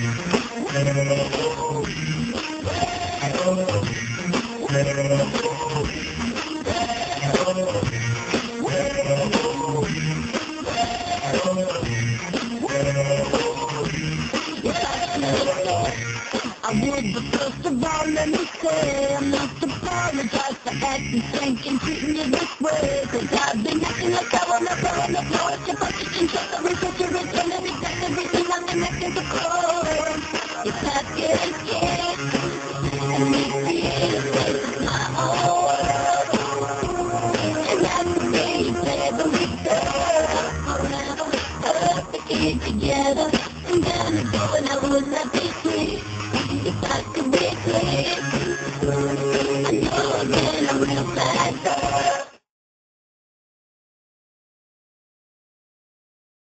I would, but first of all, let me say I must apologize for acting, thinking, treating you this way, cause I've been acting like I wanna blow on the floor. It's your fucking shoulder, refrigeration, and exactly everything I've been acting to close. It's not good, yeah, and this is my own. And I'm the baby, but we start to get together. And down the door, and I would not be sweet. If I could be clean, I know I'm in a real bad